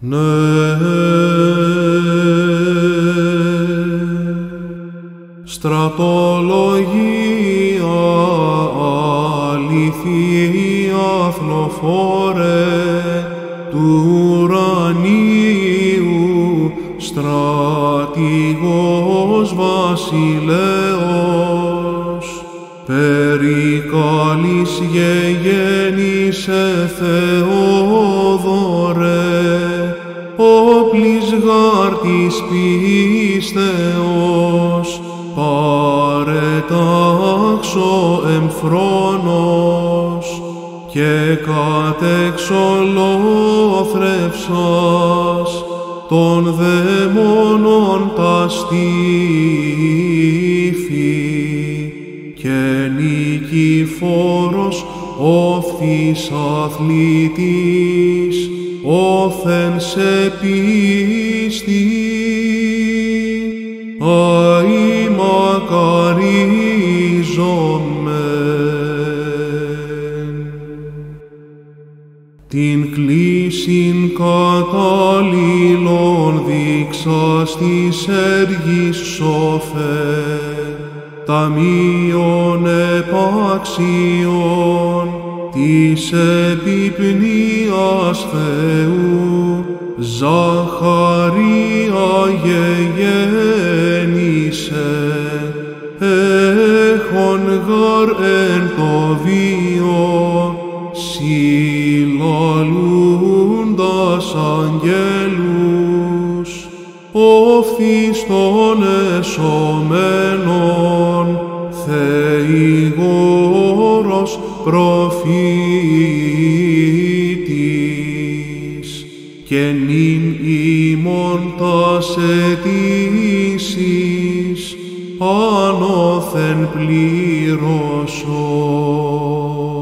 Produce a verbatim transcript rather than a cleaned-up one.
Ναι. Στρατολογία αληθή αθλοφόρε του ουρανίου στρατηγός βασιλέος περί καλής γεγέννησε Θεόδωρε όπλης γάρτης πίστεως παρετάξω εμφρόνος και κατεξολόθρευσας των δαιμόνων τα στήφη και νικηφόρος όφθης αθλητής όθεν σε πίστη, αεί μακαρίζομεν. Την κλίσιν κατάλληλον δείξαστης έργης σώθε, ταμείον επάξιον, της επιπνίας Θεού Ζαχαρία γεγέννησε έχον γαρ εν το βίο συλλαλούντας αγγέλους όφθης των εσωμένων θεηγόρος προφήτης και νυν ημών τας αιτήσεις άνωθεν πλήρωσον.